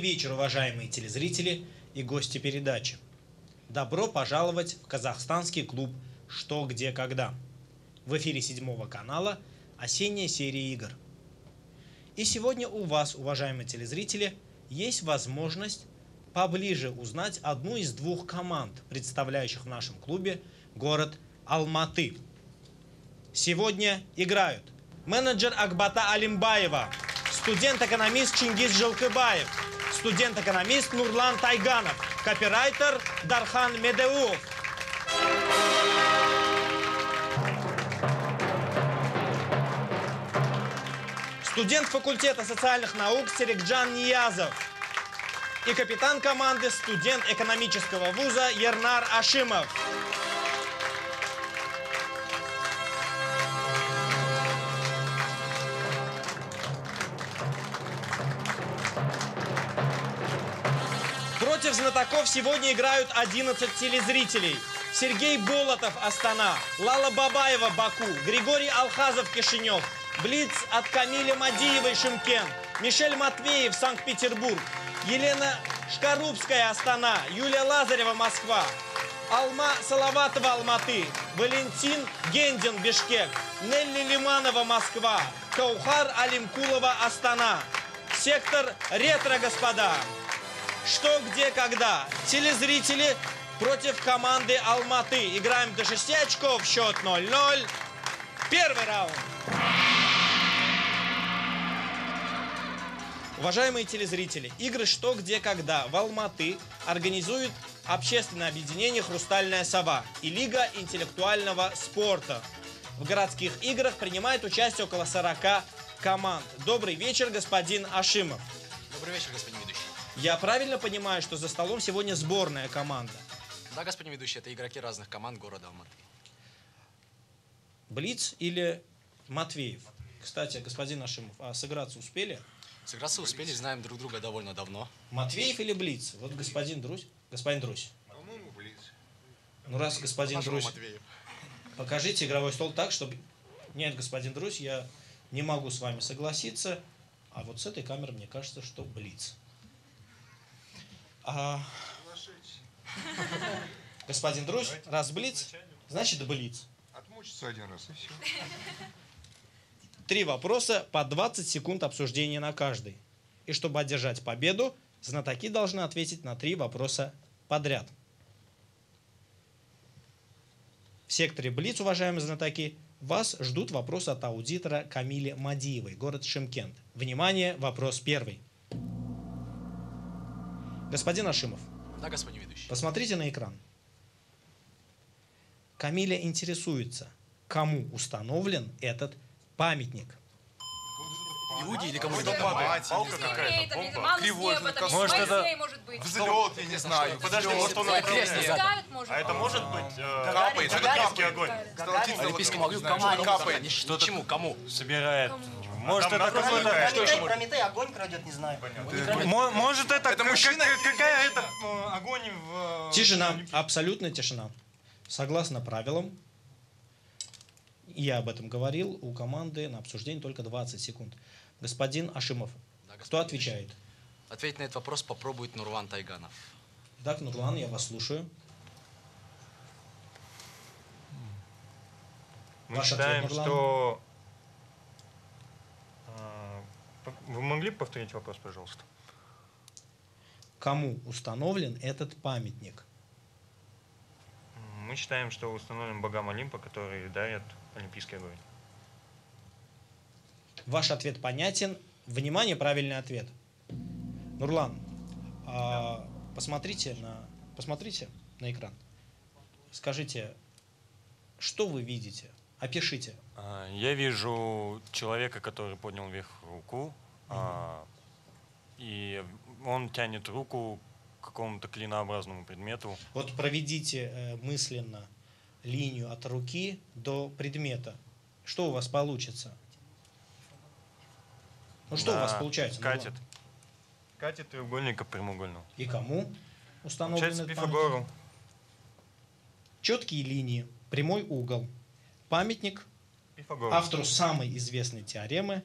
вечер, уважаемые телезрители и гости передачи. Добро пожаловать в казахстанский клуб «Что? Где? Когда?». В эфире Седьмого канала осенняя серия игр. И сегодня у вас, уважаемые телезрители, есть возможность поближе узнать одну из двух команд, представляющих в нашем клубе город Алматы. Сегодня играют менеджер Акбота Алимбаева, студент-экономист Чингиз Жолкыбаев, студент-экономист Нурлан Тайганов, копирайтер Дархан Медеу. Студент факультета социальных наук Серикджан Ниязов и капитан команды студент экономического вуза Ернар Ашимов. Против знатоков сегодня играют 11 телезрителей. Сергей Болотов, Астана, Лала Бабаева, Баку, Григорий Алхазов, Кишинев, блиц от Камили Мадиевой, Шымкент, Мишель Матвеев, Санкт-Петербург, Елена Шкарубская, Астана, Юлия Лазарева, Москва, Алма Салаватова, Алматы, Валентин Гендин, Бишкек, Нелли Лиманова, Москва, Гаухар Алимкулова, Астана. Сектор ретро, господа. Что, где, когда? Телезрители против команды Алматы. Играем до 6 очков, счет 0-0. Первый раунд. Уважаемые телезрители, игры «Что, где, когда» в Алматы организует общественное объединение «Хрустальная сова» и Лига интеллектуального спорта. В городских играх принимает участие около 40 команд. Добрый вечер, господин Ашимов. Добрый вечер, господин ведущий. Я правильно понимаю, что за столом сегодня сборная команда? Да, господин ведущий, это игроки разных команд города Алматы. Блиц или Матвеев? Кстати, господин Ашимов, а сыграться успели? Сыграться успели, знаем друг друга довольно давно. Матвеев или блиц? Вот господин Друзь. Господин Друзь. По-моему, блиц. Ну раз господин Друзь, покажите игровой стол так, чтобы... Нет, господин Друзь, я не могу с вами согласиться. А вот с этой камеры мне кажется, что блиц. Господин Друзь, раз блиц, значит блиц. Отмучиться один раз и все. Три вопроса по 20 секунд обсуждения на каждый. И чтобы одержать победу, знатоки должны ответить на 3 вопроса подряд. В секторе блиц, уважаемые знатоки, вас ждут вопросы от аудитора Камили Мадиевой, город Шымкент. Внимание, вопрос первый. Господин Ашимов. Да, господин ведущий. Посмотрите на экран. Камиля интересуется, кому установлен этот памятник. Иуде или кому-то падает? Палка какая-то, бомба. Кривой, может это взлет, я не знаю. Подожди, может он направляет. А это может быть капает, олимпийский огонь. Олимпийскому огню капает. Почему, кому? Собирает. Может, это какой-то... Прометей огонь крадет, не знаю. Может, это мужчина? Какая это огонь в... Тишина, абсолютная тишина. Согласно правилам, я об этом говорил, у команды на обсуждение только 20 секунд. Господин Ашимов, да, господин, кто отвечает? Ответить на этот вопрос попробует Нурлан Тайганов. Так, Нурлан, я вас слушаю. Мы ваш считаем, ответ, что... Вы могли повторить вопрос, пожалуйста? Кому установлен этот памятник? Мы считаем, что установлен богам Олимпа, которые дарят олимпийский огонь. Ваш ответ понятен. Внимание, правильный ответ. Нурлан, да. Посмотрите на экран. Скажите, что вы видите? Опишите. Я вижу человека, который поднял вверх руку, и он тянет руку к какому-то клинообразному предмету. Вот проведите мысленно линию от руки до предмета. Что у вас получится? Ну что у вас получается? Катет. Катет треугольника прямоугольного. И кому установлен этот памятник? Четкие линии, прямой угол. Памятник Пифагору, автору самой известной теоремы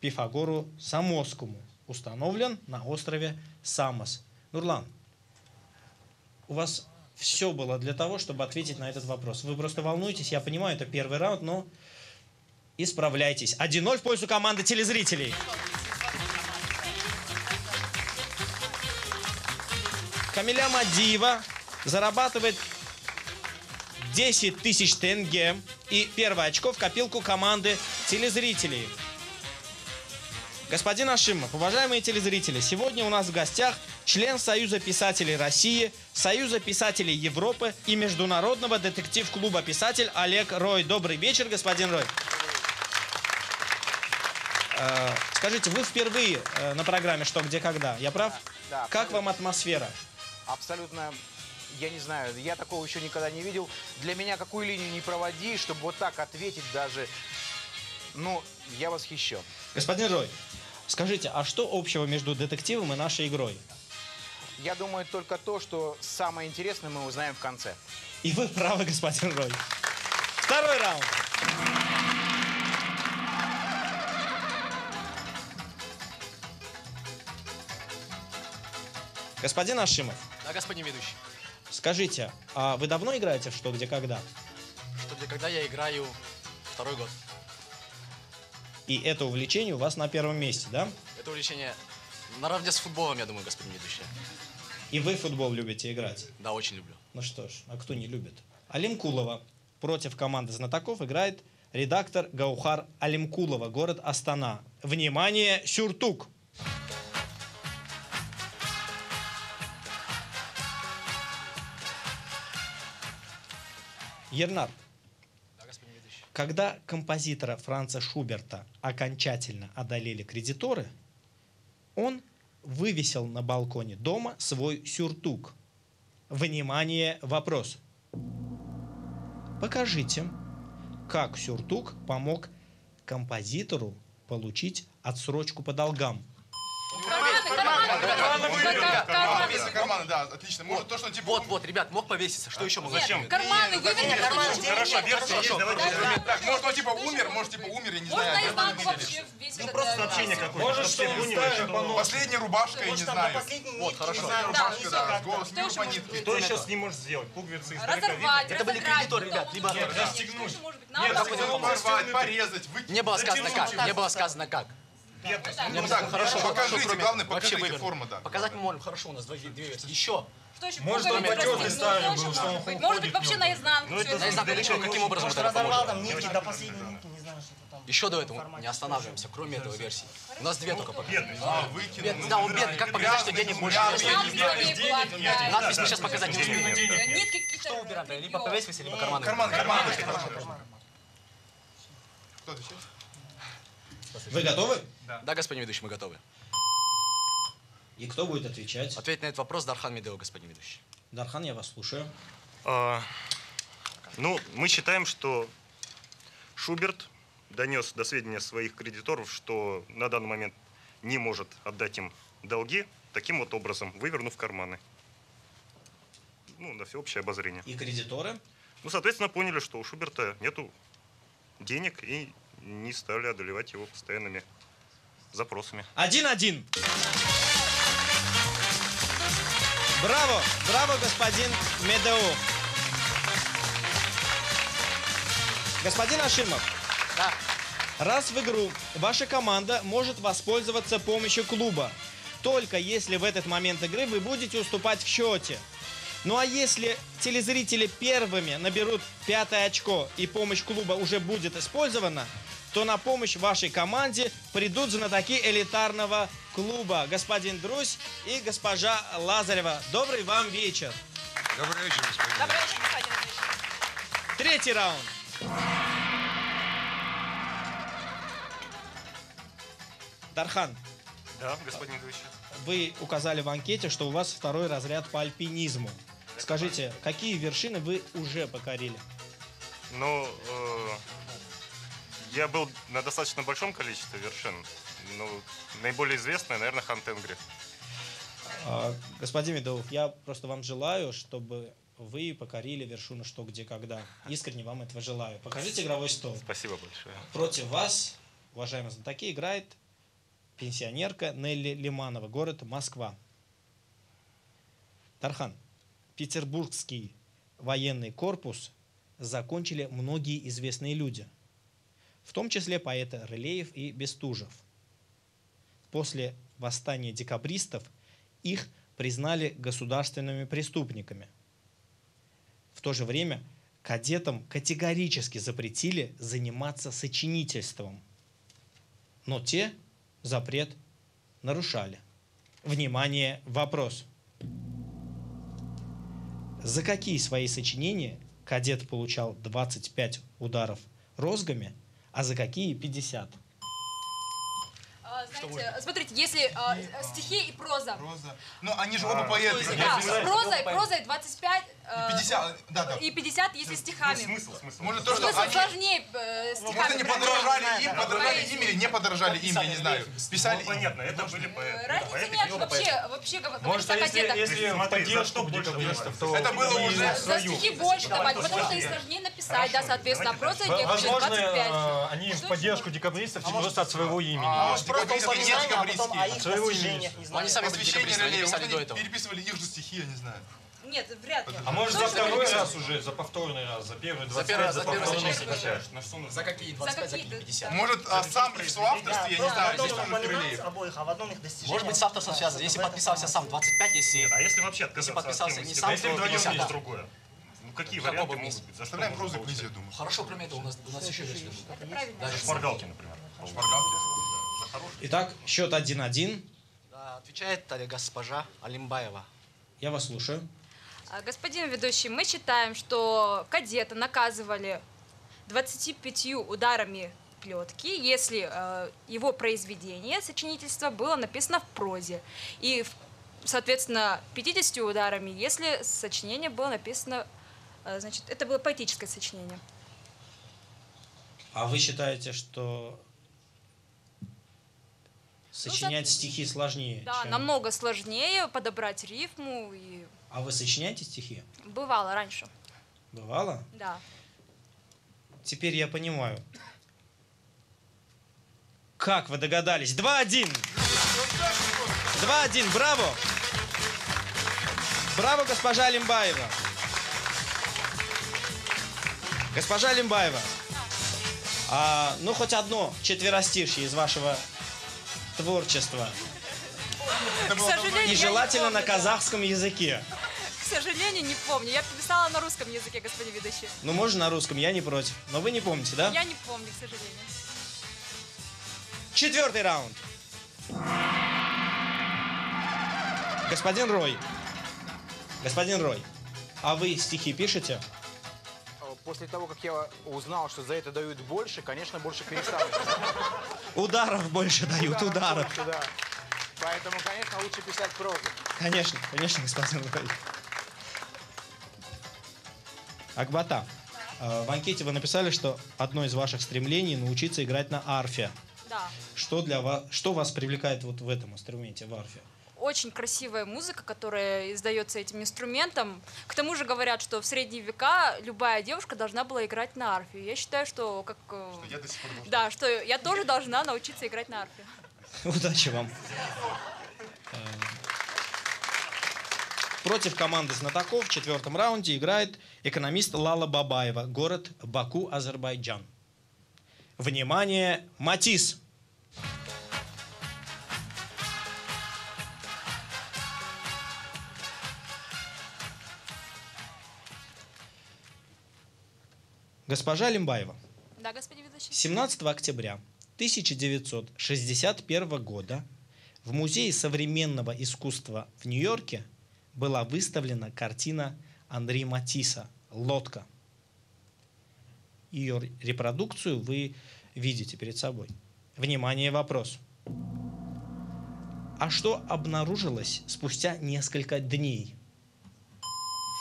Пифагору Самосскому. установлен на острове Самос. Нурлан, у вас все было для того, чтобы ответить на этот вопрос. Вы просто волнуетесь, я понимаю, это первый раунд, но исправляйтесь. 1-0 в пользу команды телезрителей. Камиля Мадиева зарабатывает 10 тысяч тенге и первое очко в копилку команды телезрителей. Господин Ашимов, уважаемые телезрители, сегодня у нас в гостях член Союза писателей России, Союза писателей Европы и Международного детектив-клуба «Писатель» Олег Рой. Добрый вечер, господин Рой. Скажите, вы впервые на программе «Что? Где? Когда?». Я прав? Да. Как вам атмосфера? Абсолютно, я не знаю, я такого еще никогда не видел. Для меня какую линию не проводи, чтобы вот так ответить даже, ну, я восхищен. Господин Рой, скажите, а что общего между детективом и нашей игрой? Я думаю, только то, что самое интересное мы узнаем в конце. И вы правы, господин Рой. Второй раунд. Господин Ашимов. Да, господин ведущий. Скажите, а вы давно играете в «Что? Где? Когда?». «Что? Где? Когда?» я играю второй год. И это увлечение у вас на первом месте, да? Это увлечение наравне с футболом, я думаю, господин ведущий. И вы в футбол любите играть? Да, очень люблю. Ну что ж, а кто не любит? Алимкулова. Против команды знатоков играет редактор Гаухар Алимкулова, город Астана. Внимание, сюртук! Ернар, да, господин ведущий. Когда композитора Франца Шуберта окончательно одолели кредиторы, он вывесил на балконе дома свой сюртук. Внимание, вопрос. Покажите, как сюртук помог композитору получить отсрочку по долгам. Карманы, да, отлично. Может, вот, то, что типа... вот, ребят, мог повеситься. Что еще мог? Зачем? Карманы, вывесить. Хорошо, версия есть. Так, может, он типа умер, я не знаю. Можно наизнанку вообще весить. Ну, просто сообщение какое-то. Может, что он последняя рубашка, я не знаю. Вот, хорошо. Рубашка, да, голос миру по нитке. Что еще с ним может сделать? Пуговицы из далека видно. Это были кредиторы, ребят, либо... Нет, расстегнуть. Нет, порвать, порезать, выкинуть. Не было сказано как, Ну так, хорошо, покажите, главное, покажите форму, да. Показать мы можем, хорошо, у нас две версии. Еще. Может, он потёртый ставим был, что он ходит. Может быть, вообще наизнанку. Наизнанку, каким образом это возможно? Еще до этого не останавливаемся, кроме этого версии. У нас две только пока. Да, он бедный, как показать, что денег больше нет? Надпись мы сейчас показать не успеем. Что убираем? Либо повесился, либо карманы. Карманы. Кто отвечает? Вы готовы? Да. Да, господин ведущий, мы готовы. И кто будет отвечать? Ответить на этот вопрос Дархан Медеу, господин ведущий. Дархан, я вас слушаю. Ну, мы считаем, что Шуберт донес до сведения своих кредиторов, что на данный момент не может отдать им долги, таким вот образом, вывернув карманы. Ну, на всеобщее обозрение. И кредиторы? Ну, соответственно, поняли, что у Шуберта нету денег и... не стали одолевать его постоянными запросами. 1-1. Браво, браво, господин Медеу. Господин Ашимов, да. Раз в игру ваша команда может воспользоваться помощью клуба, только если в этот момент игры вы будете уступать в счете. Ну а если телезрители первыми наберут 5-е очко и помощь клуба уже будет использована, то на помощь вашей команде придут знатоки элитарного клуба. Господин Друзь и госпожа Лазарева, добрый вам вечер. Добрый вечер, господин. Добрый вечер, господин. Третий раунд. Дархан. Да, господин Друзь. Вы указали в анкете, что у вас второй разряд по альпинизму. Скажите, какие вершины вы уже покорили? Ну, я был на достаточно большом количестве вершин. Ну, наиболее известная, наверное, Хантенгри. Господин Медеув, я просто вам желаю, чтобы вы покорили вершину «Что? Где? Когда?». Искренне вам этого желаю. Покажите игровой стол. Спасибо большое. Против вас, уважаемые знатоки, играет пенсионерка Нелли Лиманова, город Москва. Дархан, петербургский военный корпус закончили многие известные люди, в том числе поэты Рылеев и Бестужев. После восстания декабристов их признали государственными преступниками. В то же время кадетам категорически запретили заниматься сочинительством. Но те запрет нарушали. Внимание, вопрос. За какие свои сочинения кадет получал 25 ударов розгами, а за какие 50? Знаете, смотрите, если стихи и проза. Ну, они же оба поэты. Да, прозой 25 и 50, да. И 50, если стихами. Смысл. Может, то, что они сложнее стихами. Может, они подражали им, не знаю. Писали. Понятно, это были поэты. Разницы нет вообще, говорится о кадетах. Если поделал, что больше то это было уже за стихи больше давать, потому что и сложнее написать, да, соответственно. Прозой не хуже 25. Они в поддержку декабристов просто от своего имени. Они сами посвящение до этого. Переписывали их же стихи, я не знаю. Нет, вряд ли. А может, за второй раз уже, за повторный раз, за первый 25, за повторный 50. За какие 25, за какие 50? Может, сам при соавторстве, я не знаю, здесь там Рылеев. Может быть, с авторством связано. Если подписался сам 25, если... А если вообще отказаться от кем-нибудь? А если вдвоем есть другое? Какие варианты могут быть? Заставляем прозу и поэзию, думаю. Хорошо, кроме этого, у нас еще есть. Это правильно. Даже шпаргалки, например. Итак, счет 1-1. Отвечает госпожа Алимбаева. Я вас слушаю. Господин ведущий, мы считаем, что кадета наказывали 25 ударами плетки, если его произведение, сочинительство, было написано в прозе. И, соответственно, 50 ударами, если сочинение было написано, значит, это было поэтическое сочинение. А вы считаете, что... Сочинять стихи сложнее. Да, чем... намного сложнее подобрать рифму. И... А вы сочиняете стихи? Бывало раньше. Бывало? Да. Теперь я понимаю. Как вы догадались? 2-1! 2-1, браво! Браво, госпожа Алимбаева! Госпожа Алимбаева, ну хоть одно четверостишье из вашего... творчество. И желательно на казахском языке. К сожалению, не помню. Я писала на русском языке, господин ведущий. Ну, можно на русском, я не против. Но вы не помните, да? Я не помню, к сожалению. Четвертый раунд. Господин Рой. Господин Рой, а вы стихи пишете? После того, как я узнал, что за это дают больше, конечно, больше перестал. Ударов больше дают, ударов. Больше, да. Поэтому, конечно, лучше писать прозу. Конечно, конечно, господин Лукаевич. Акбота, в анкете вы написали, что одно из ваших стремлений — научиться играть на арфе. Да. Что вас привлекает вот в этом инструменте, в арфе? Очень красивая музыка, которая издается этим инструментом. К тому же говорят, что в средние века любая девушка должна была играть на арфе. Я считаю, что как... Что я до сих пор должна. Да, что я тоже должна научиться играть на арфе. Удачи вам. Против команды знатоков в четвертом раунде играет экономист Лала Бабаева, город Баку, Азербайджан. Внимание, Матисс! Госпожа Алимбаева, да, господин ведущий. 17 октября 1961 года в Музее современного искусства в Нью-Йорке была выставлена картина Андрея Матисса «Лодка». Ее репродукцию вы видите перед собой. Внимание, вопрос. А что обнаружилось спустя несколько дней?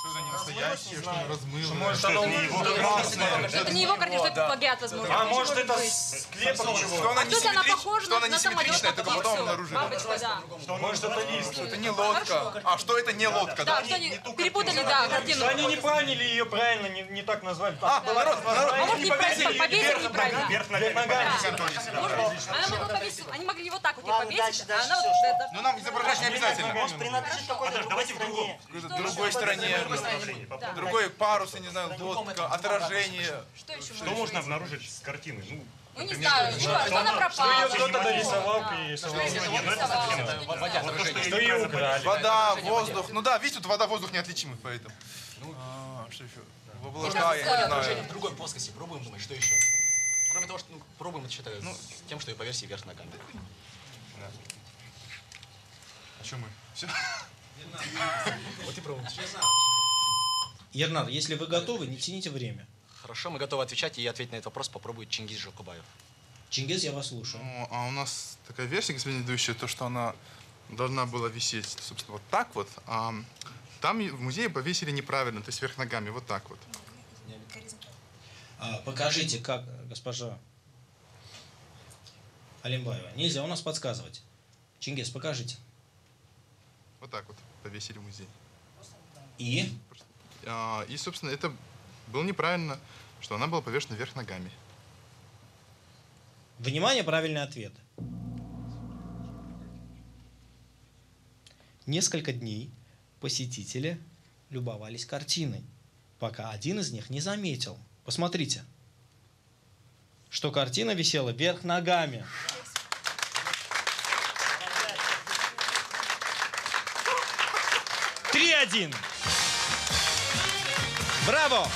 Что за настоящее, что он размыл. Что это не его красное. Это не его картина, что это плагиат, возможно. А может это склепок чего? Что она несимметричная, это потом обнаружили. Может это лист. Что это не лодка. А что это не лодка, да? Перепутали, да, картину. Они не поняли ее правильно, не так назвали. А, поворот, поворот. А может не повесили неправильно. Вверх ногами. Они могли его так вот повесить. Ну нам изображать не обязательно. Может принадлежит какой-то другой стороне. Другой парус, я не знаю, лодка, отражение. Что можно обнаружить с картины? Ну, не знаю, что она пропала. Что ее кто-то дорисовал, перерисовал. Что ее украли. Вода, воздух. Ну да, видите, тут вода, воздух неотличимы, поэтому. Что еще? Воблаждая. В другой плоскости пробуем думать, что еще? Кроме того, что пробуем это считать с тем, что и по версии вверх ногами. А что мы? Все? Вот и пробуем. Ернар, если вы готовы, не тяните время. Хорошо, мы готовы отвечать, и ответить на этот вопрос попробует Чингиз Жолкыбаев. Чингиз, я вас слушаю. Ну, а у нас такая версия, господин ведущий, то, что она должна была висеть, собственно, вот так вот. А там в музее повесили неправильно, то есть вверх ногами, вот так вот. Покажите, как, госпожа Алимбаева. Нельзя у нас подсказывать. Чингиз, покажите. Вот так вот повесили в музей. И? И, собственно, это... Было неправильно, что она была повешена вверх ногами. Внимание, правильный ответ. Несколько дней посетители любовались картиной, пока один из них не заметил. Посмотрите, что картина висела вверх ногами. Три один. Браво!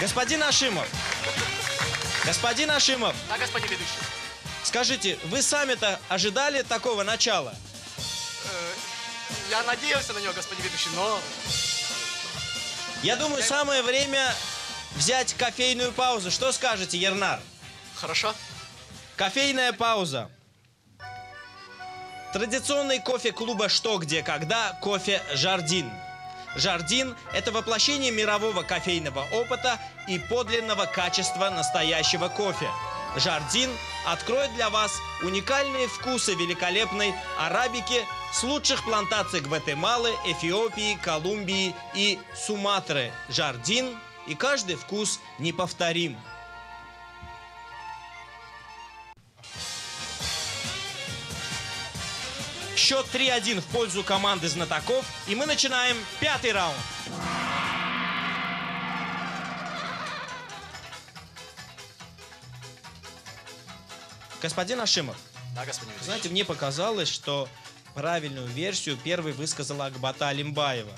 Господин Ашимов, Да, господин ведущий. Скажите, вы сами-то ожидали такого начала? Я надеялся на него, господин ведущий, но... Я думаю, самое время взять кофейную паузу. Что скажете, Ернар? Хорошо. Кофейная пауза. Традиционный кофе клуба «Что? Где? Когда?» кофе «Жардин». «Жардин» — это воплощение мирового кофейного опыта и подлинного качества настоящего кофе. «Жардин» откроет для вас уникальные вкусы великолепной арабики с лучших плантаций Гватемалы, Эфиопии, Колумбии и Суматры. «Жардин» и каждый вкус неповторим. Счет 3-1 в пользу команды знатоков, и мы начинаем пятый раунд. Господин Ашимов, да, господин Ильич. Знаете, мне показалось, что правильную версию первой высказала Акбота Алимбаева.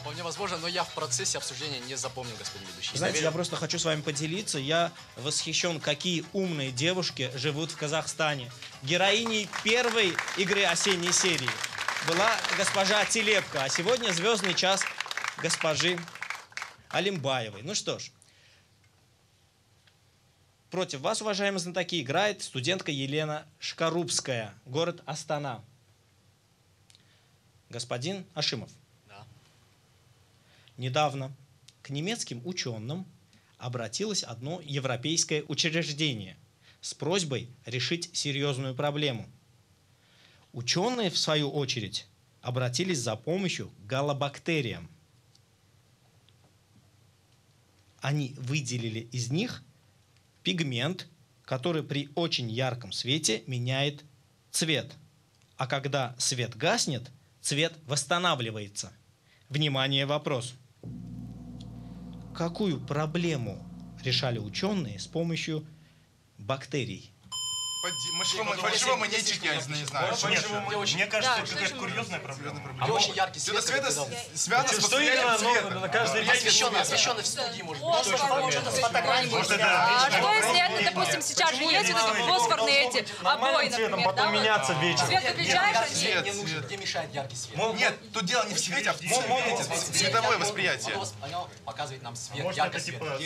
Вполне возможно, но я в процессе обсуждения не запомнил, господин ведущий. Знаете, я просто хочу с вами поделиться. Я восхищен, какие умные девушки живут в Казахстане. Героиней первой игры осенней серии была госпожа Телепко, а сегодня звездный час госпожи Алимбаевой. Ну что ж, против вас, уважаемые знатоки, играет студентка Елена Шкарубская, город Астана. Господин Ашимов. Недавно к немецким ученым обратилось одно европейское учреждение с просьбой решить серьезную проблему. Ученые, в свою очередь, обратились за помощью к галобактериям. Они выделили из них пигмент, который при очень ярком свете меняет цвет. А когда свет гаснет, цвет восстанавливается. Внимание, вопрос. Какую проблему решали ученые с помощью бактерий? Почему мы не читаем? Мне кажется, это какая-то курьезная проблема. Очень яркий свет. Свято с постоянным светом. Освещенный в студии, может быть. Может, это с фотографией. Что если это, допустим, сейчас же есть вот эти фосфорные эти обои, например? Потом меняться вечером. Свет выключаешь? Не нужен, тебе мешает яркий свет. Нет, тут дело не в свете, а в цветовое восприятие. Оно показывает нам свет, яркий свет. А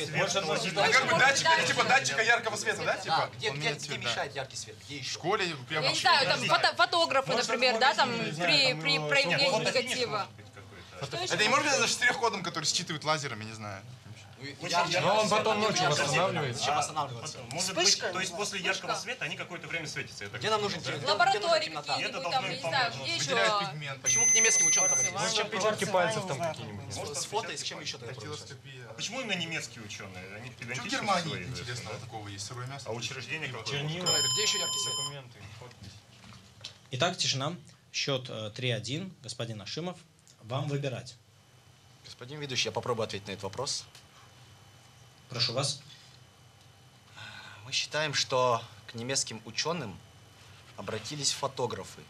как бы датчик, типа датчика яркого света, да? Где тебе мешает яркий свет? яркий свет. Где еще? В школе прямо. Я не знаю, там фотографы, может, например, да, там при проявлении негатива. Это не может быть за штрих-кодом, который считывает лазером, я не знаю. Но он потом ночью восстанавливается. Зачем останавливаться? Может быть, то есть после яркого света они какое-то время светятся. Где нам нужен темнота? Лаборатории какие-нибудь там, не знаю, где еще? Почему к немецким ученым там обратились? Зачем отпечатки пальцев там какие-нибудь? С фото и с чем еще тогда происходит? Почему именно немецкие ученые? Они педантичны. В Германии, интересно, такого есть сырое мясо. А учреждение какое? Где еще яркие свет? Документы. Итак, тишина. Счет 3-1. Господин Ашимов, вам выбирать. Господин ведущий, я попробую ответить на этот вопрос. Прошу вас. Мы считаем, что к немецким ученым обратились фотографы,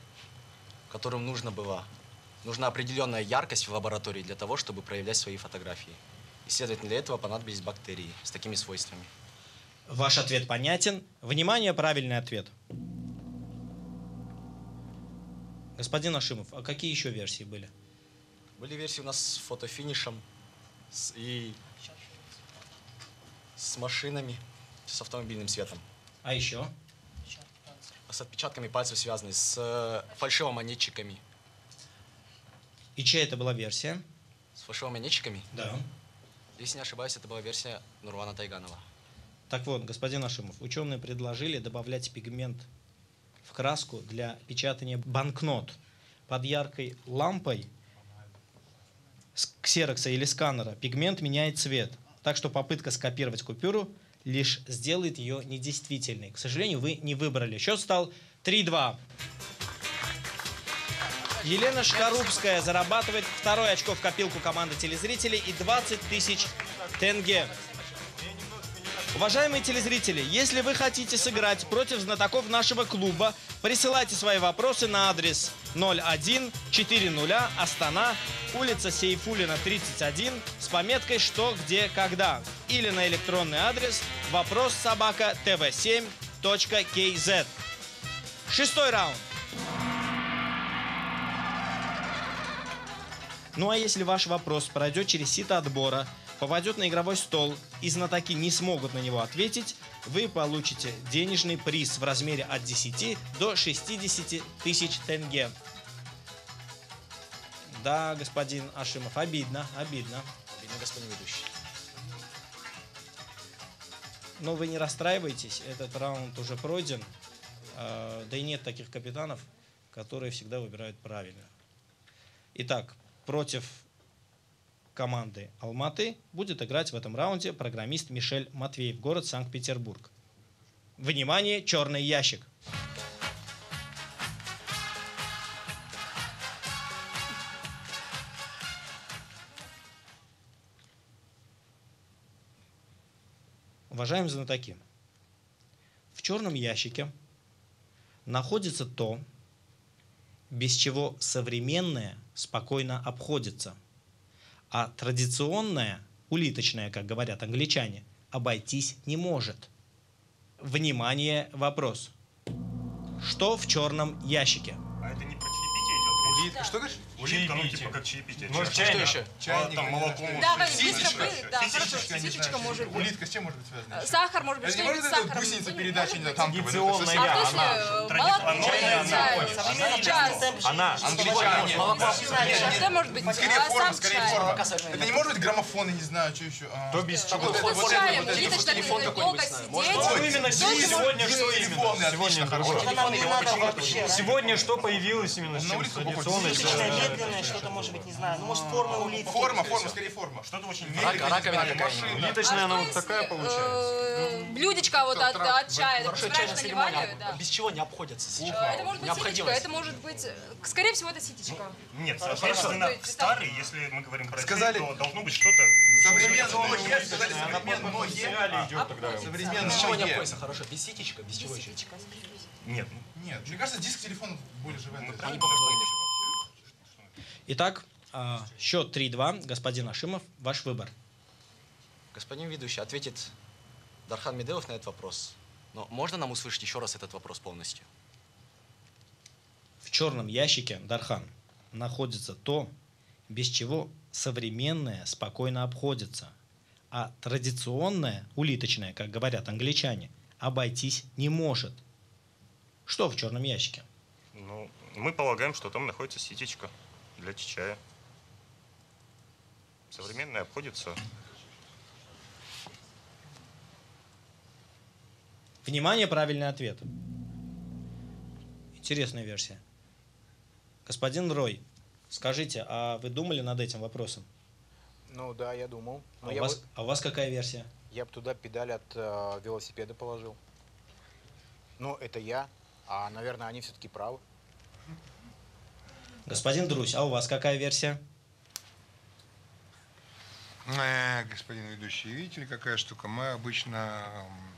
которым нужна определенная яркость в лаборатории для того, чтобы проявлять свои фотографии. И, следовательно, для этого понадобились бактерии с такими свойствами. Ваш ответ понятен. Внимание, правильный ответ. Господин Ашимов, а какие еще версии были? Были версии у нас с фотофинишем и... с машинами, с автомобильным светом. А еще? С отпечатками пальцев связаны, с фальшивомонетчиками. И чья это была версия? С фальшивомонетчиками? Да. Если не ошибаюсь, это была версия Нурлана Тайганова. Так вот, господин Ашимов, ученые предложили добавлять пигмент в краску для печатания банкнот. Под яркой лампой с ксерокса или сканера пигмент меняет цвет. Так что попытка скопировать купюру лишь сделает ее недействительной. К сожалению, вы не выбрали. Счет стал 3-2. Елена Шкарубская зарабатывает второе очко в копилку команды телезрителей и 20 тысяч тенге. Уважаемые телезрители, если вы хотите сыграть против знатоков нашего клуба, присылайте свои вопросы на адрес 0140 Астана, улица Сейфуллина, 31, с пометкой «Что? Где? Когда?», или на электронный адрес вопрос@tv7.kz. Шестой раунд. Ну а если ваш вопрос пройдет через сито отбора, попадет на игровой стол, и знатоки не смогут на него ответить, вы получите денежный приз в размере от 10 до 60 тысяч тенге. Да, господин Ашимов, обидно, обидно. Обидно, господин ведущий. Но вы не расстраивайтесь, этот раунд уже пройден. Да и нет таких капитанов, которые всегда выбирают правильно. Итак, против команды Алматы будет играть в этом раунде программист Мишель Матвеев, город Санкт-Петербург. Внимание, черный ящик. Уважаемые знатоки, в черном ящике находится то, без чего современное спокойно обходится, а традиционное, улиточное, как говорят англичане, обойтись не может. Внимание, вопрос. Что в черном ящике? А это не про чаепитие идет? Да. Что говоришь? Улитка, ну типа как чаепитие. Ну, чайник. Что еще? Чайник, там молоко. Да, сисечка. Да, хорошо, сисечка может быть. Улитка с чем может быть связана? Сахар может быть. Это не может быть гусеница передачи, не танковая. Она. Англичане. Молоко. Что может быть? Скорее форма. Это не может быть граммофон, я не знаю, что еще. То без чего. Улиточный телефон какой-нибудь. Что именно сегодня? Что именно? Сегодня хорошо. Сегодня что появилось именно с традиционной стороны? Что-то, может быть, не знаю. Ну, может, форма улитки. Форма, скорее форма. Что-то очень мелкое. Раковина какая-нибудь. Улиточная, она вот такая получается. Блюдечко вот от чая. Без чего не обходятся сейчас? Это может быть ситечка, это может быть... Скорее всего, это ситечка. Нет, соответственно, старый, если мы говорим про чай, то должно быть что-то... Современное. Современное. Без чего не обходится, хорошо. Без ситечка, без чего еще? Нет. Нет, мне кажется, диск телефона более живой. Итак, счет 3-2. Господин Ашимов, ваш выбор. Господин ведущий, ответит Дархан Медеев на этот вопрос. Но можно нам услышать еще раз этот вопрос полностью? В черном ящике, Дархан, находится то, без чего современное спокойно обходится, а традиционное, улиточное, как говорят англичане, обойтись не может. Что в черном ящике? Ну, мы полагаем, что там находится ситечка для чая. Современная обходится. Внимание, правильный ответ. Интересная версия. Господин Рой, скажите, а вы думали над этим вопросом? Ну да, я думал. А у вас, какая версия? Я бы туда педаль от велосипеда положил. Ну, это я. А, наверное, они все-таки правы. Господин Друзь, а у вас какая версия? Господин ведущий, видите, какая штука? Мы обычно,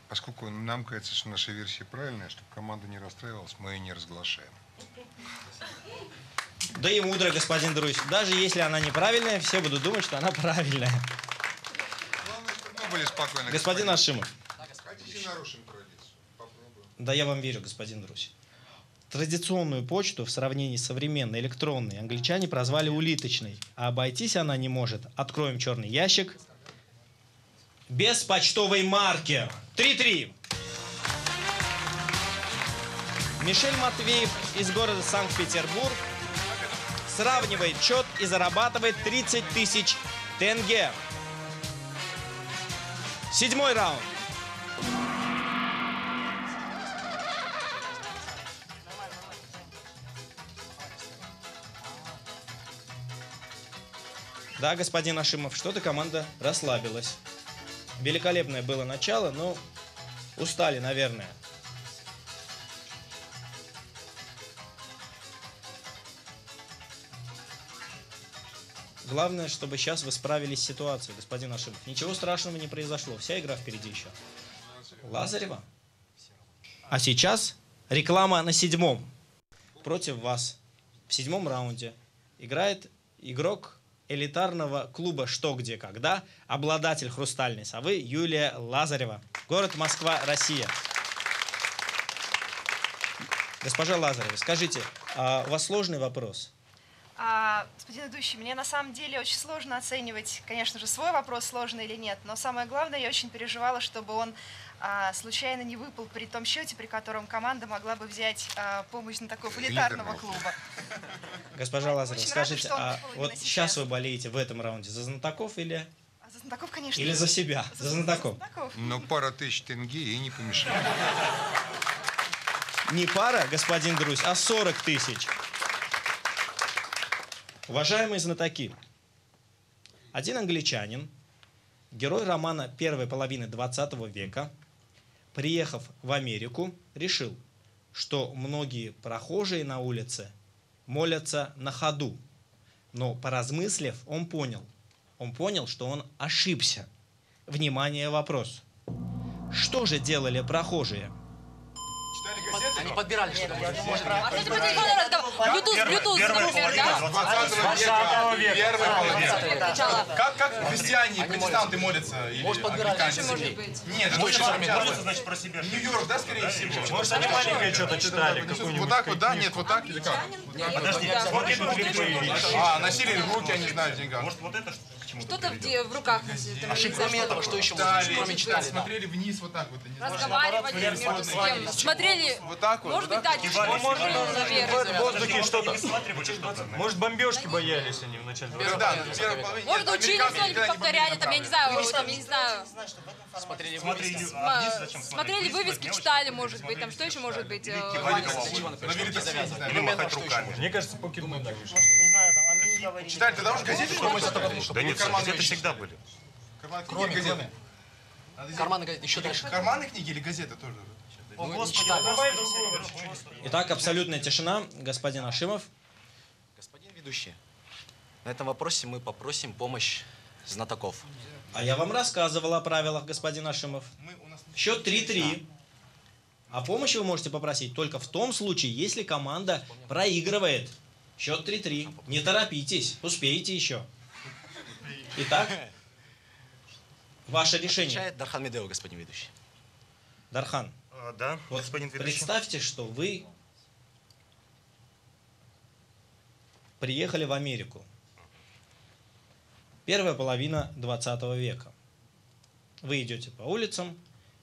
поскольку нам кажется, что наша версия правильная, чтобы команда не расстраивалась, мы ее не разглашаем. Да и мудро, господин Друзь. Даже если она неправильная, все будут думать, что она правильная. Главное, чтобы мы были спокойны. Господин Ашимов. Хотите, нарушим традицию? Попробуем. Да, я вам верю, господин Друзь. Традиционную почту в сравнении с современной электронной англичане прозвали улиточной. А обойтись она не может. Откроем черный ящик. Без почтовой марки. 3-3. Мишель Матвеев из города Санкт-Петербург сравнивает счет и зарабатывает 30 тысяч тенге. 7-й раунд. Да, господин Ашимов, что-то команда расслабилась. Великолепное было начало, но устали, наверное. Главное, чтобы сейчас вы справились с ситуацией, господин Ашимов. Ничего страшного не произошло, вся игра впереди еще. Лазарева? А сейчас реклама на 7-м. Против вас в 7-м раунде играет игрок элитарного клуба «Что? Где? Когда?», обладатель «Хрустальной совы» Юлия Лазарева. Город Москва, Россия. Госпожа Лазарева, скажите, у вас сложный вопрос? Господин ведущий, мне на самом деле очень сложно оценивать, конечно же, свой вопрос, сложный или нет, но самое главное, я очень переживала, чтобы он случайно не выпал при том счете, при котором команда могла бы взять помощь на такого элитарного клуба. Госпожа Лазарева, скажите, а вот сейчас вы болеете в этом раунде за знатоков или... За знатоков, конечно. Или за себя, за знатоков. Но пара тысяч тенге ей не помешает. Не пара, господин Друзь, а 40 тысяч. Уважаемые знатоки, один англичанин, герой романа первой половины 20 века, приехав в Америку, решил, что многие прохожие на улице молятся на ходу. Но, поразмыслив, он понял, что он ошибся. Внимание, вопрос. Что же делали прохожие? Они подбирали что-то. Как христиане и протестанты молятся? Может, подбирали. Нет, молятся, значит, про себя. Нью-Йорк, да, скорее всего? Может, они маленькое что-то читали? Вот так вот, да? Нет, вот так или как? Подожди, вот идут речи. А, носили руки, они знают деньги. Может, вот это что-то? Что-то в руках. Ошибка метров, что еще? Кроме читали, смотрели вниз вот так вот. Разговаривали между с кем-то. Смотрели, вот так вот, может быть, да, в воздухе что-то. Может, бомбежки боялись они вначале. Может, учились, кто-нибудь повторяли, там, я не знаю, смотрели вывески, читали, может быть, там, что еще может быть? Мне кажется, покидывали. Читали тогда уже газеты, что мы с... Да нет, газеты всегда были. Кроме газеты. Карманы газеты, еще дальше. Карманы книги или газеты тоже? Ну, Господи, итак, абсолютная тишина, господин Ашимов. Господин ведущий, на этом вопросе мы попросим помощь знатоков. А я вам рассказывал о правилах, господин Ашимов. Счет 3-3. А помощи вы можете попросить только в том случае, если команда проигрывает. Счет 3-3. Не торопитесь, успеете еще. Итак, ваше решение. Отвечает Дархан Медеу, господин ведущий. Дархан. Да, вот господин ведущий. Представьте, что вы приехали в Америку. Первая половина 20 века. Вы идете по улицам,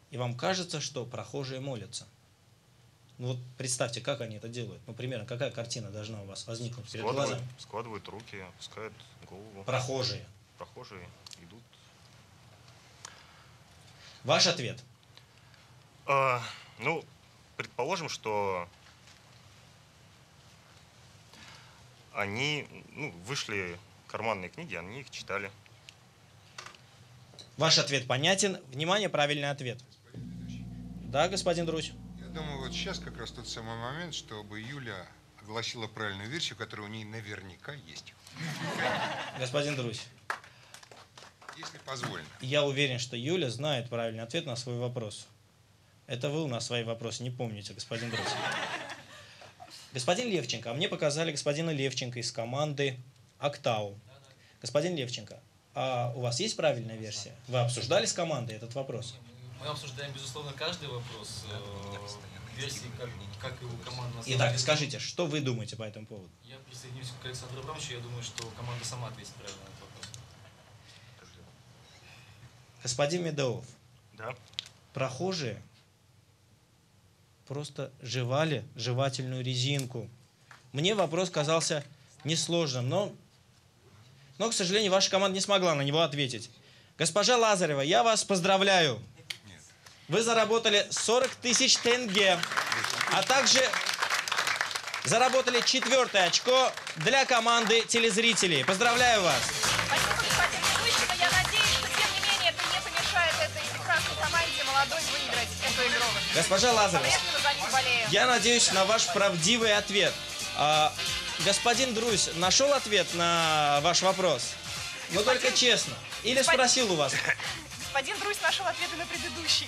и вам кажется, что прохожие молятся. Ну вот представьте, как они это делают. Ну, примерно, какая картина должна у вас возникнуть перед глазами? Складывают руки, опускают голову. Прохожие. Прохожие идут. Ваш ответ? Ну, предположим, что они вышли карманные книги, они их читали. Ваш ответ понятен. Внимание, правильный ответ. Да, господин Друзь? Я думаю, вот сейчас как раз тот самый момент, чтобы Юля огласила правильную версию, которая у нее наверняка есть. Господин Друзь. Если позволено. Я уверен, что Юля знает правильный ответ на свой вопрос. Это вы у нас свои вопросы не помните, господин Друзь. Господин Левченко, а мне показали господина Левченко из команды «Октау». Господин Левченко, а у вас есть правильная версия? Вы обсуждали с командой этот вопрос? Мы обсуждаем, безусловно, каждый вопрос версии, как его команда... Итак, скажите, что вы думаете по этому поводу? Я присоединюсь к Александру Абрамовичу, я думаю, что команда сама ответит правильно на этот вопрос. Господин Медеов, да? Прохожие просто жевали жевательную резинку. Мне вопрос казался несложным, но, к сожалению, ваша команда не смогла на него ответить. Госпожа Лазарева, я вас поздравляю. Вы заработали 40 тысяч тенге, а также заработали 4-е очко для команды телезрителей. Поздравляю вас. Спасибо, господин Ведущий. Я надеюсь, что, тем не менее, это не помешает этой прекрасной команде молодой выиграть эту игру. Госпожа Лазарева, я надеюсь на ваш правдивый ответ. Господин Друзь нашел ответ на ваш вопрос? Но только честно. Или спросил у вас? Господин Друзь нашел ответы на предыдущий.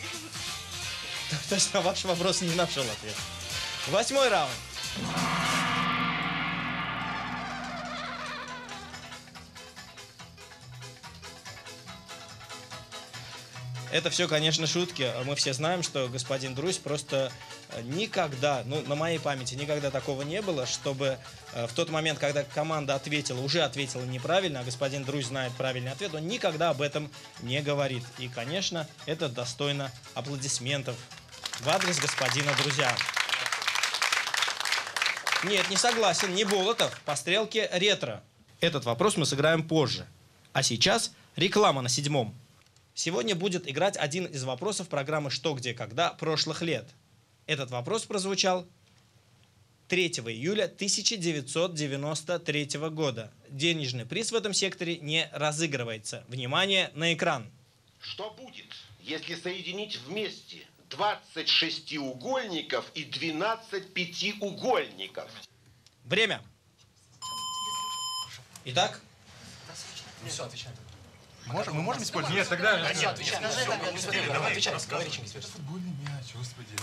То есть на ваш вопрос не нашел ответ. 8-й раунд. Это все, конечно, шутки. Мы все знаем, что господин Друзь просто никогда, ну, на моей памяти никогда такого не было, чтобы в тот момент, когда команда ответила, уже ответила неправильно, а господин Друзь знает правильный ответ, он никогда об этом не говорит. И, конечно, это достойно аплодисментов в адрес господина Друзя. Нет, не согласен, не Болотов, по стрелке ретро. Этот вопрос мы сыграем позже. А сейчас реклама на 7-м. Сегодня будет играть один из вопросов программы «Что? Где? Когда?» прошлых лет. Этот вопрос прозвучал 3 июля 1993 года. Денежный приз в этом секторе не разыгрывается. Внимание на экран. Что будет, если соединить вместе 26 шестиугольников и 12 пятиугольников? Время. Итак? Ну все, отвечаем. Мы можем использовать? Нет, тогда... Да, нет, отвечай. Давай, Чингиз. Это футбольный мяч, господи.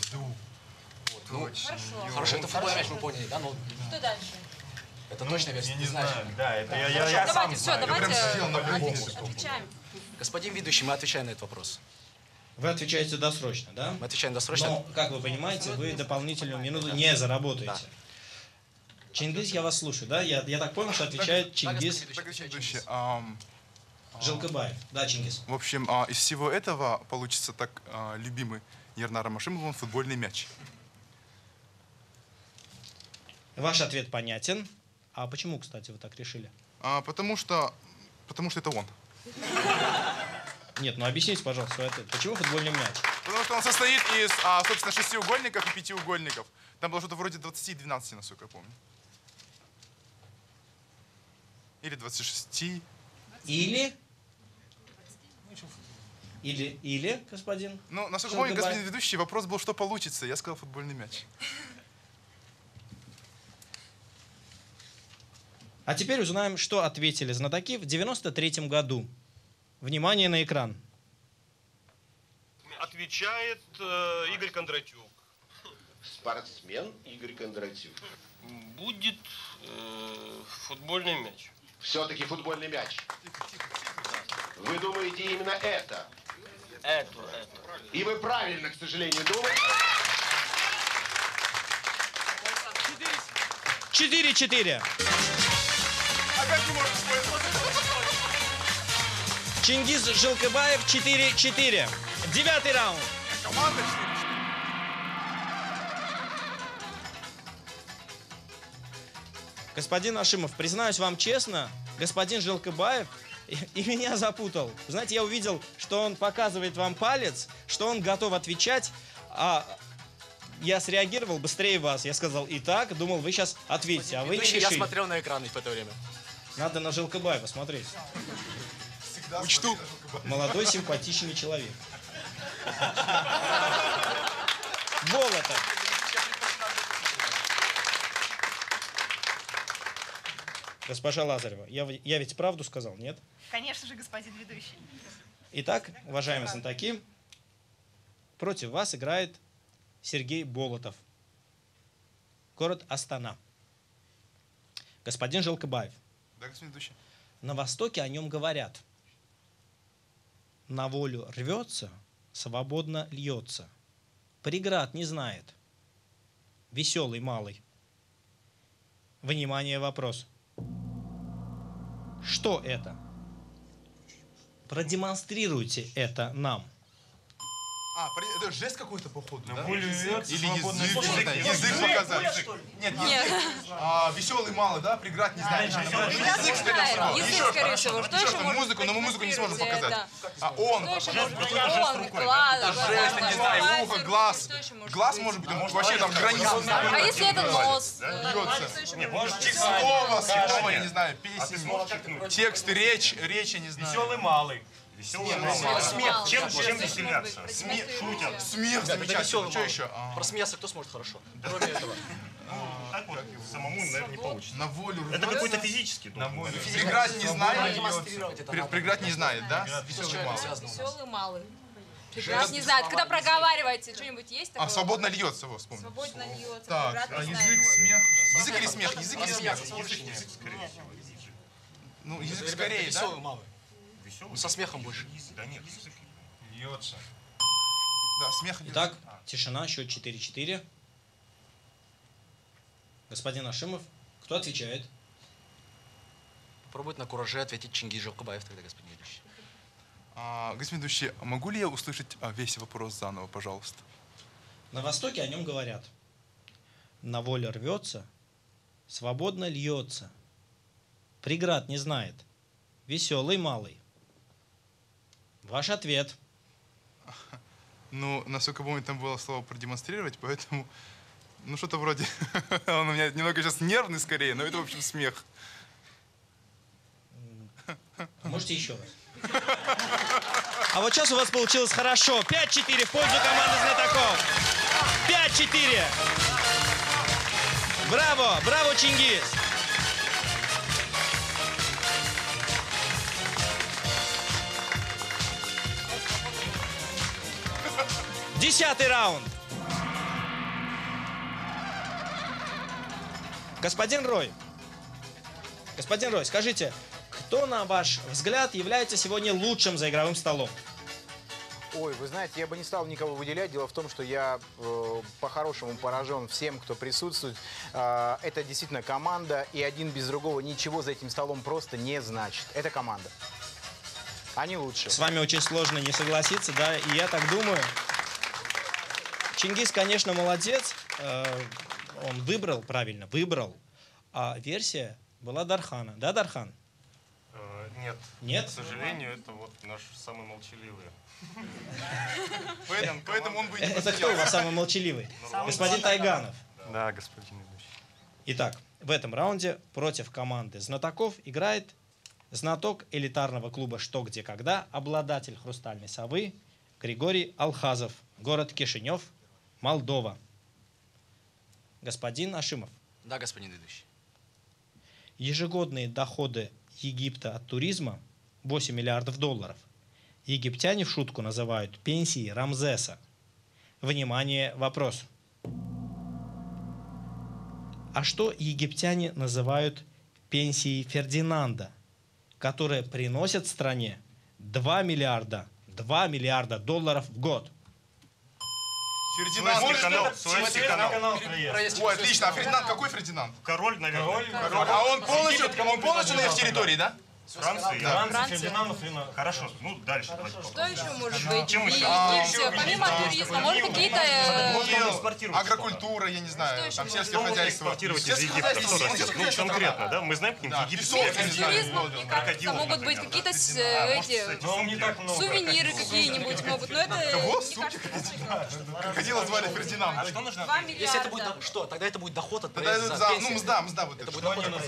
Хорошо, это футбольный мяч, мы поняли, да? Что дальше? Это точная версия, не знаю. Да, это я сам знаю. Отвечаем. Господин ведущий, мы отвечаем на этот вопрос. Вы отвечаете досрочно, да? Мы отвечаем досрочно. Но, как вы понимаете, вы дополнительную минуту не заработаете. Чингиз, я вас слушаю, да? Я так понял, что отвечает Чингиз. Жолкыбаев. Да, Чингиз. В общем, из всего этого получится так любимый Ернаром Ашимовым футбольный мяч. Ваш ответ понятен. А почему, кстати, вы так решили? Потому что это он. Нет, ну объясните, пожалуйста, свой ответ. Почему футбольный мяч? Потому что он состоит из, собственно, шестиугольников и пятиугольников. Там было что-то вроде 20 и 12, насколько я помню. Или 26. Или, господин. Ну, насколько помню, господин ведущий, вопрос был, что получится. Я сказал футбольный мяч. А теперь узнаем, что ответили знатоки в 93-м году. Внимание на экран. Отвечает Игорь Кондратюк. Спортсмен Игорь Кондратюк. Будет футбольный мяч. Все-таки футбольный мяч. Вы думаете именно это? Это. И вы правильно, к сожалению, думаете. 4-4. Чингиз Жолкыбаев, 4-4. 9-й раунд. Господин Ашимов, признаюсь вам честно, господин Жолкыбаев и меня запутал. Знаете, я увидел, что он показывает вам палец, что он готов отвечать, а я среагировал быстрее вас. Я сказал, итак, думал, вы сейчас ответите, а вы не решили. Я смотрел на экран в это время. Надо на Жолкыбаева смотреть. Учту. Молодой, симпатичный человек. Болотов. Госпожа Лазарева, я ведь правду сказал, нет? Конечно же, господин ведущий. Итак, уважаемые знатоки, против вас играет Сергей Болотов. Город Астана. Господин Жолкыбаев. Да, господин ведущий. На Востоке о нем говорят. На волю рвется, свободно льется. Преград не знает. Веселый малый. Внимание, вопрос. Что это? Продемонстрируйте это нам. А, это жест какой-то, походу, да? Или язык показать. Нет, язык. Веселый мало, да? Преград не знает. Язык, скорее всего. Музыку, но мы музыку не сможем показать. А он. Жест, не знаю, ухо, глаз. Глаз, может быть, вообще там граница. А если это нос? Слово, я не знаю, песни, тексты, речь, я не знаю. Веселый малый. Смех. Чем веселяться? Смех. Смех. Замечательно. Что еще? Про смеяться кто сможет хорошо? Кроме этого. Так вот самому, наверное, не получится. На волю. Это какой-то физический. Преград не знает. Преград не знает, да? Веселый малый. Преград не знает. Когда проговариваете, что-нибудь есть такое? А, свободно льется, вот вспомнил. Свободно льется. Так, язык, смех. Язык или смех? Язык или смех? Язык скорее. Ну, язык скорее, да? Веселый малый. Со смехом больше. Да нет, льется. Да, смех. Итак, тишина, счет 4-4. Господин Ашимов, кто отвечает? Попробует на кураже ответить Чингиз Жолкыбаев тогда, господин ведущий. Господин ведущий, могу ли я услышать весь вопрос заново, пожалуйста? На Востоке о нем говорят. На воле рвется, свободно льется. Преград не знает. Веселый малый. Ваш ответ. Ну, насколько помню, там было слово продемонстрировать, поэтому, ну, что-то вроде. Он у меня немного сейчас нервный скорее, но это, в общем, смех. Можете еще раз. А вот сейчас у вас получилось хорошо. 5-4 в пользу команды знатоков. 5-4. Браво, браво, Чингиз. Десятый раунд. Господин Рой, скажите, кто, на ваш взгляд, является сегодня лучшим за игровым столом? Ой, вы знаете, я бы не стал никого выделять. Дело в том, что я по-хорошему поражен всем, кто присутствует. Это действительно команда, и один без другого ничего за этим столом просто не значит. Это команда. Они лучше. С вами очень сложно не согласиться, да, и я так думаю. Чингиз, конечно, молодец. Он выбрал, правильно, выбрал. А версия была Дархана. Да, Дархан? Нет. Нет? К сожалению, это вот наш самый молчаливый. Поэтому он бы не потерял. Это кто у вас самый молчаливый? Господин Тайганов. Да, господин ведущий. Итак, в этом раунде против команды знатоков играет знаток элитарного клуба «Что? Где? Когда?», обладатель «Хрустальной совы» Григорий Алхазов, город Кишинев, Молдова. Господин Ашимов. Да, господин ведущий. Ежегодные доходы Египта от туризма – 8 миллиардов долларов. Египтяне в шутку называют пенсии Рамзеса. Внимание, вопрос. А что египтяне называют пенсией Фердинанда, которая приносит стране 2 миллиарда долларов в год? Фердинанд. Суэцкий канал. Ой, отлично. А Фердинанд какой Фердинанд? Король, наверное. Король. А он полностью на их территории, да? Франция, Фердинанд Лесепс. Хорошо, ну дальше. Что еще может быть? Чем еще? Помимо туризма, может какие-то... Агрокультура, я не знаю, там сельское хозяйство. Ну конкретно, да? Мы знаем, какие египетские... Туризм, могут быть какие-то эти... Сувениры какие-нибудь могут, но это... Кого? Сути крокодила? Крокодила звали Фердинанд. Что нужно? Если это будет... Что? Тогда это будет доход от проезда за пенсию. Ну, мзда вот это.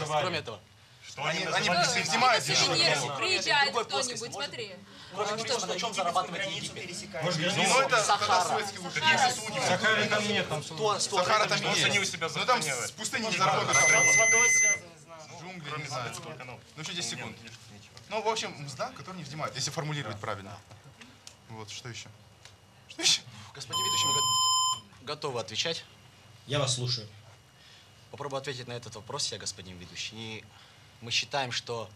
Кроме этого. Они снимают еще. Приезжает кто-нибудь, смотри. На чем зарабатывает Египет? Ну это Суэцкий лучше. Сахара там нет. Сахара там есть. Ну там с пустыней не заработают. С водой связано, не знаю. Кроме Седьмого канала. Ну еще 10 секунд. Ну в общем, мзда, которую не взимают, если формулировать правильно. Вот, что еще? Что еще? Господин ведущий, мы готовы отвечать. Я вас слушаю. Попробую ответить на этот вопрос я, господин ведущий. Мы считаем, что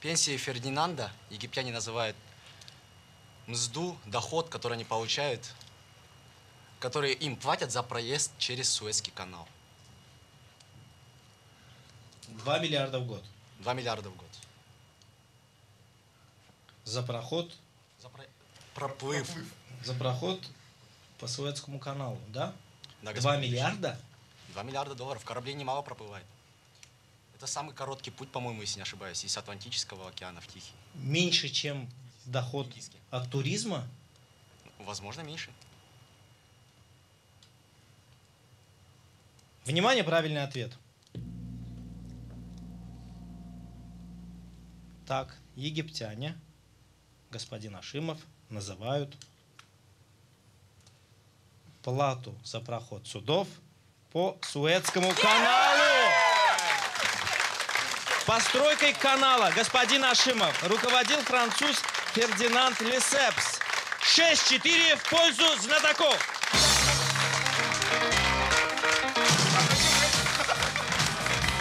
пенсии Фердинанда египтяне называют мзду, доход, который они получают, который им платят за проезд через Суэцкий канал. 2 миллиарда в год. 2 миллиарда в год. За проход? За проплыв. За проход по Суэцкому каналу, да? 2 миллиарда? 2 миллиарда долларов. Кораблей немало проплывает. Это самый короткий путь, по-моему, если не ошибаюсь, из Атлантического океана в Тихий. Меньше, чем доход от туризма? Возможно, меньше. Внимание, правильный ответ. Так, египтяне, господин Ашимов, называют плату за проход судов по Суэцкому каналу. Постройкой канала господин Ашимов руководил француз Фердинанд Лесепс. 6-4 в пользу знатоков.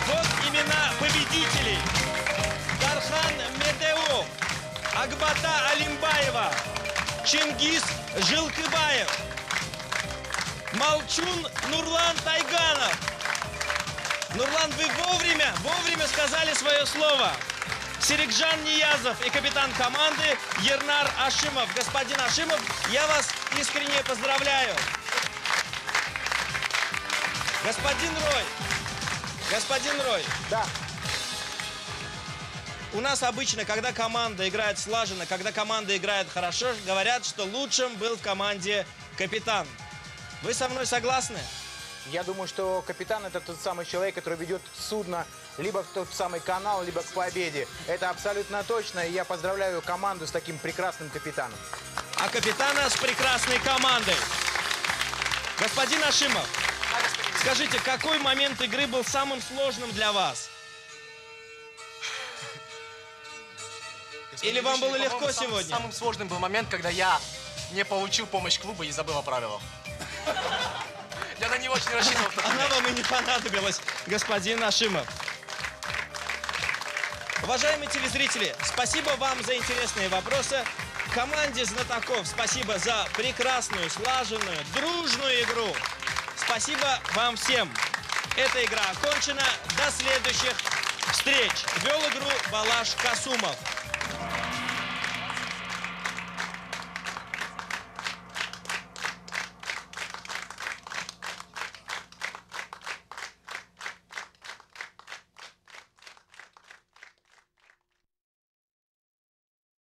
Вот имена победителей. Дархан Медеу, Акбота Алимбаева, Чингиз Жолкыбаев, Молчун Нурлан Тайганов. Нурлан, вы вовремя сказали свое слово. Серикджан Ниязов и капитан команды Ернар Ашимов. Господин Ашимов, я вас искренне поздравляю. Господин Рой. Да. У нас обычно, когда команда играет слаженно, когда команда играет хорошо, говорят, что лучшим был в команде капитан. Вы со мной согласны? Я думаю, что капитан – это тот самый человек, который ведет судно либо в тот самый канал, либо к победе. Это абсолютно точно, и я поздравляю команду с таким прекрасным капитаном. А капитана с прекрасной командой. Господин Ашимов, скажите, какой момент игры был самым сложным для вас? Или вам было легко сегодня? Самым сложным был момент, когда я не получил помощь клуба и забыл о правилах. Я на него очень рассчитывал. Она вам и не понадобилась, господин Ашимов. Уважаемые телезрители, спасибо вам за интересные вопросы. Команде знатоков спасибо за прекрасную, слаженную, дружную игру. Спасибо вам всем. Эта игра окончена. До следующих встреч. Вел игру Балаш Касумов.